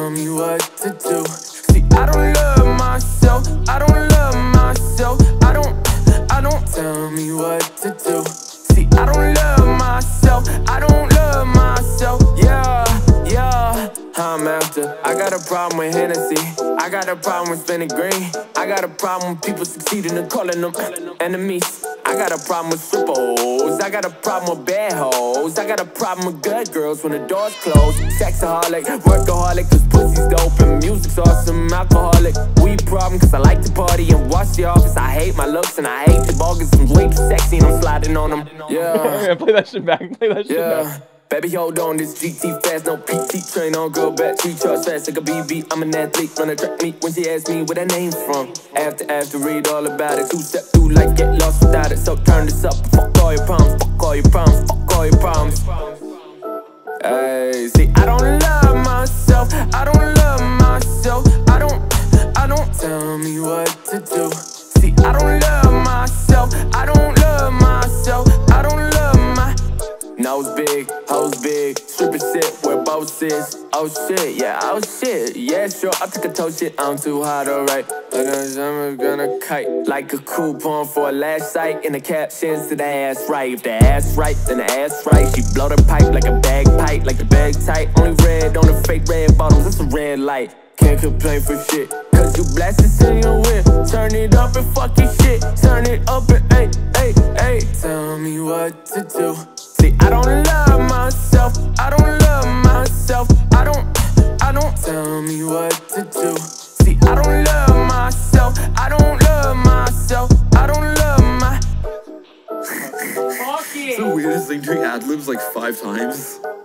tell me what to do. See, I don't love myself, I don't love myself, I don't tell me what to do. See, I don't love myself, I don't love myself, yeah, yeah. I'm after, I got a problem with Hennessy, I got a problem with spinning green, I got a problem with people succeeding and calling them enemies. I got a problem with strip hoes, I got a problem with bad hoes, I got a problem with good girls when the door's closed. Sexaholic, workaholic, cause pussy's dope and music's awesome. Alcoholic, weed problem, cause I like to party and watch The Office. I hate my looks and I hate the bogus, I'm way too sexy and I'm sliding on them. Yeah, yeah, play that shit back, play that shit back. Baby, hold on, this GT fast, no PT, train on girl back, she charge fast like a BB, I'm an athlete, run a track meet when she asks me where that name's from. After, read all about it, two-step through life, get lost without it, so turn this up, fuck all your problems, fuck all your problems, fuck all your problems. Ay, see, I don't love myself, I don't love myself, I don't tell me what to do. See, I don't love myself, I don't love myself, I don't love my nose big, hoes big, strippin' shit, where both is. Oh shit, yeah, oh shit, yeah, sure, I took a toe shit, I'm too hot, alright. I'm gonna kite like a coupon for a last sight. In the captions to the ass right. If the ass right, then the ass right. She blow the pipe like a bagpipe, like the bag tight. Only red on the fake red bottoms, that's a red light. Can't complain for shit, cause you blast this in your whip. Turn it up and fuck your shit, turn it up and ayy, ayy, ayy. Tell me what to do. See, I don't love myself, I don't love myself, I don't tell me what to do. See, I don't love myself, I don't love myself, I don't love my. Fuck it. So weird, this thing doing ad libs like 5 times.